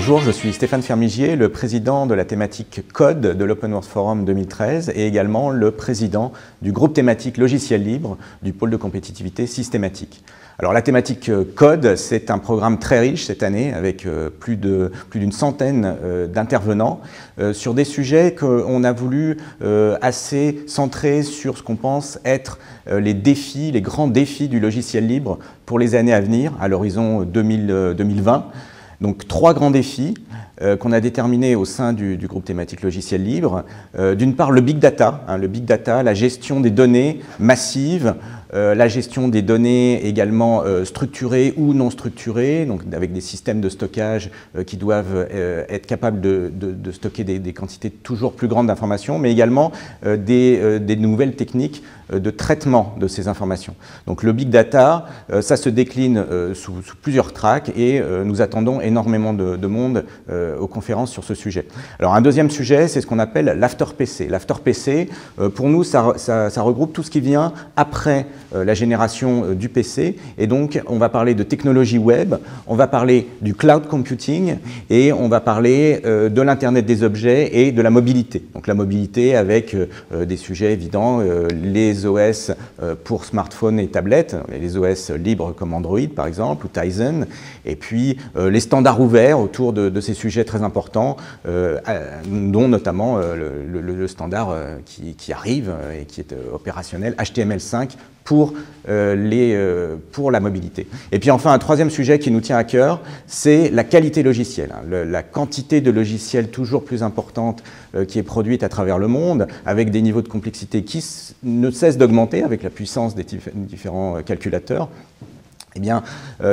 Bonjour, je suis Stéphane Fermigier, le président de la thématique Code de l'Open Source Forum 2013 et également le président du groupe thématique Logiciel Libre du pôle de compétitivité systématique. Alors la thématique Code, c'est un programme très riche cette année avec plus d'une centaine d'intervenants sur des sujets qu'on a voulu assez centrer sur ce qu'on pense être les défis, les grands défis du logiciel libre pour les années à venir, à l'horizon 2020. Donc trois grands défis qu'on a déterminés au sein du groupe thématique logiciel libre. D'une part, le Big Data, la gestion des données massives, la gestion des données également structurées ou non structurées, donc avec des systèmes de stockage qui doivent être capables de stocker des quantités toujours plus grandes d'informations, mais également des nouvelles techniques de traitement de ces informations. Donc le Big Data, ça se décline sous plusieurs tracks et nous attendons énormément de monde aux conférences sur ce sujet. Alors un deuxième sujet, c'est ce qu'on appelle l'after-PC. L'after-PC, pour nous, ça regroupe tout ce qui vient après la génération du PC, et donc on va parler de technologie web, on va parler du cloud computing et on va parler de l'internet des objets et de la mobilité. Donc la mobilité avec des sujets évidents, les OS pour smartphones et tablettes, les OS libres comme Android par exemple ou Tizen, et puis les standards ouverts autour de ces sujets très importants, dont notamment le standard qui arrive et qui est opérationnel, HTML5, pour la mobilité. Et puis enfin, un troisième sujet qui nous tient à cœur, c'est la qualité logicielle. La quantité de logiciels toujours plus importante qui est produite à travers le monde, avec des niveaux de complexité qui ne cessent d'augmenter avec la puissance des différents calculateurs. Eh bien,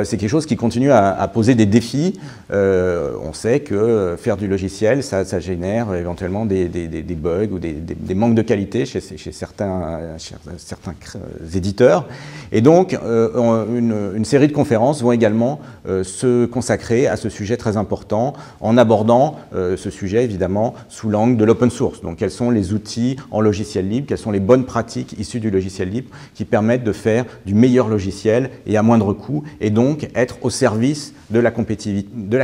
c'est quelque chose qui continue à poser des défis. On sait que faire du logiciel, ça génère éventuellement des bugs ou des manques de qualité chez certains éditeurs. Et donc, une série de conférences vont également se consacrer à ce sujet très important en abordant ce sujet, évidemment, sous l'angle de l'open source. Donc, quels sont les outils en logiciel libre, quelles sont les bonnes pratiques issues du logiciel libre qui permettent de faire du meilleur logiciel et à moindre coût, et donc être au service de la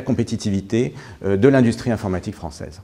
compétitivité de l'industrie informatique française.